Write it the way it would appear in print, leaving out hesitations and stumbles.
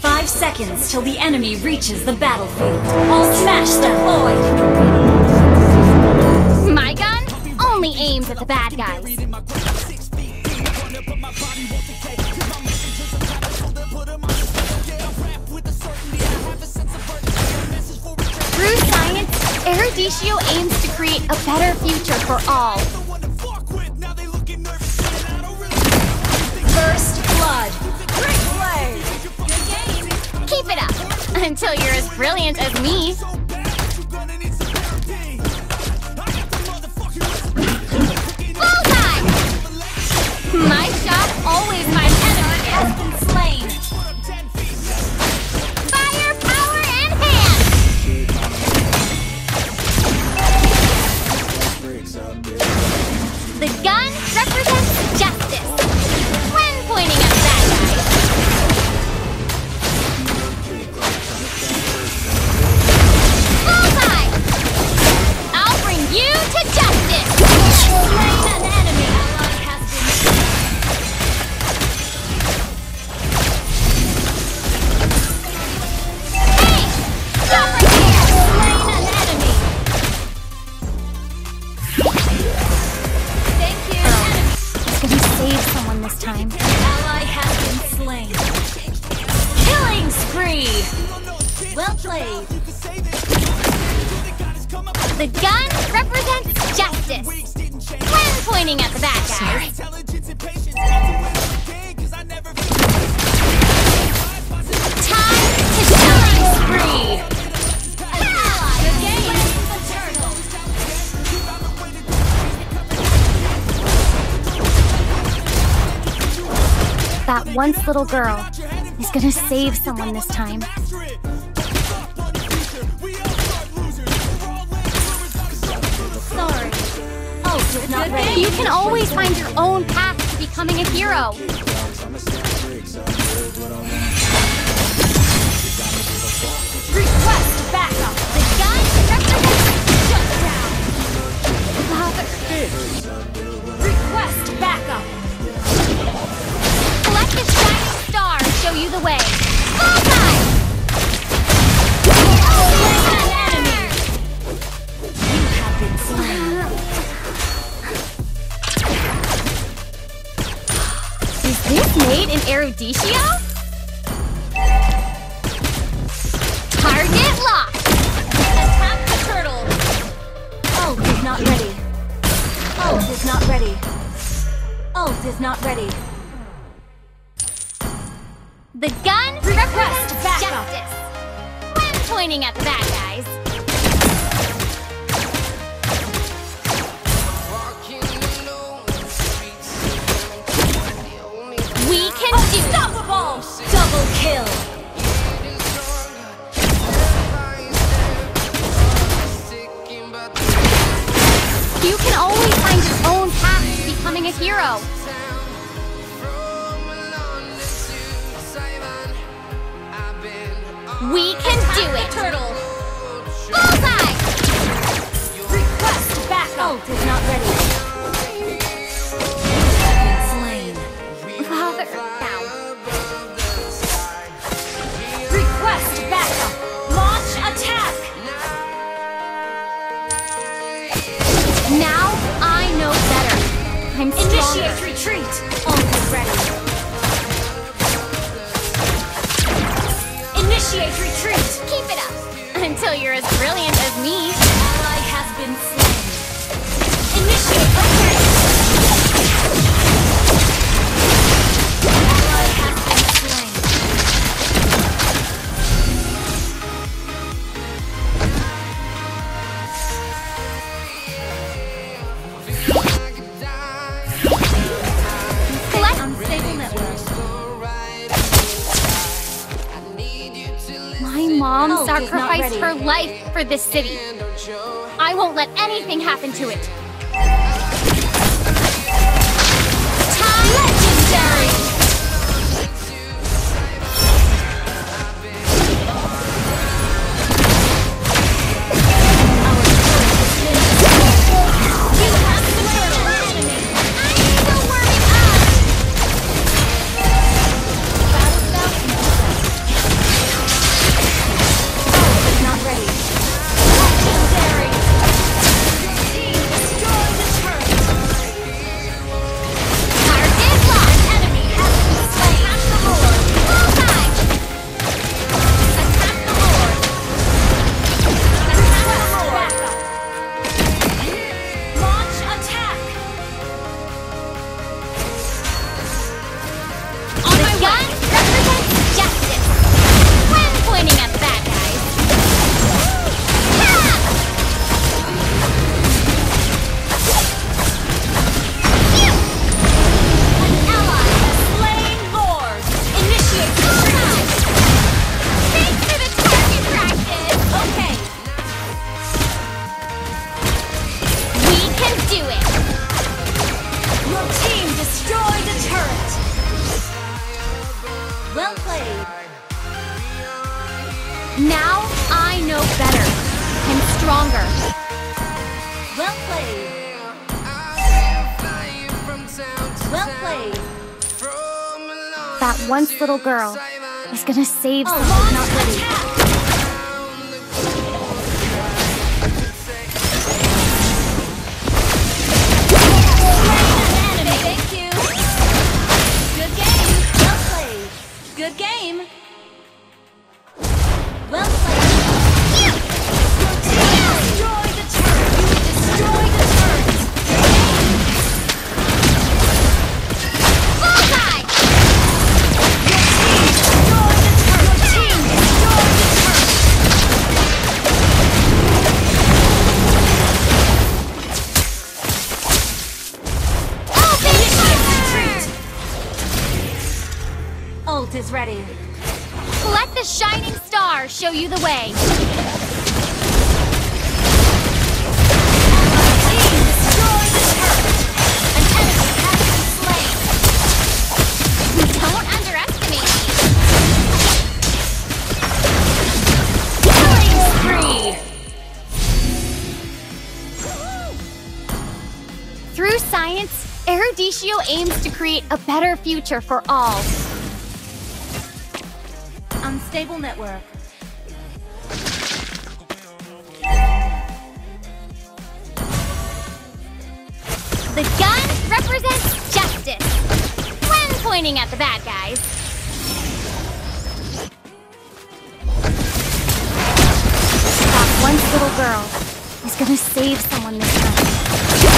5 seconds till the enemy reaches the battlefield. I'll smash that void! My gun only aims at the bad guys. Through science, Erudicio aims to create a better future for all. First blood. Great play! Good game! Keep it up, until you're as brilliant as me. Bullseye! My shot always my enemy has been slain. Fire, power, and hand! The gun represents justice. Pointing at that guy. Bullseye! I'll bring you to justice! An enemy ally has been. Hey! Stop right here! Slain an enemy! Thank you, enemy! Can we save someone this time? Killing spree! Well played! The gun represents justice! When pointing at the bad guy! Time to killing spree! Good game! That once little girl is gonna save someone this time. Sorry. Oh, it's not ready. You can always find your own path to becoming a hero. Request backup. The gun represents shutdown. Father. Request backup. Let the shining star show you the way. Bullseye! An enemy! You have been slain. Is this made in Erudicio? Target locked! Attack the turtle! Ult is not ready. Ult is not ready. Ult is not ready. The gun represents justice. When pointing at the bad guys. We can do it. Unstoppable! Double kill. You can always find your own path to becoming a hero. We can do it! Turtle! Bullseye! Request back! Ult is not ready. Slain. Father, now. Request backup! Launch attack! Now I know better. I'm stronger. Initiate retreat! Ult is ready. Initiate retreat! Keep it up! Until you're as brilliant as me! An ally has been slain. Initiate retreat! An ally has been slain. Select unstable network. Mom sacrificed her life for this city. I won't let anything happen to it. Time legendary! You have slain an enemy! I need to warm it up! Well played. Now I know better and stronger. Well played. Well played. That once little girl was gonna save someone not ready. Thank you. Good game. Well played. Good game. Well played. You destroy the turret. You destroy the turret. Is ready. Let the shining star show you the way. Team, destroy the turret. An enemy has been slain. Don't underestimate me. Killing spree. Through science, Erudicio aims to create a better future for all. Unstable network. The gun represents justice when pointing at the bad guys. That once little girl is gonna save someone this time.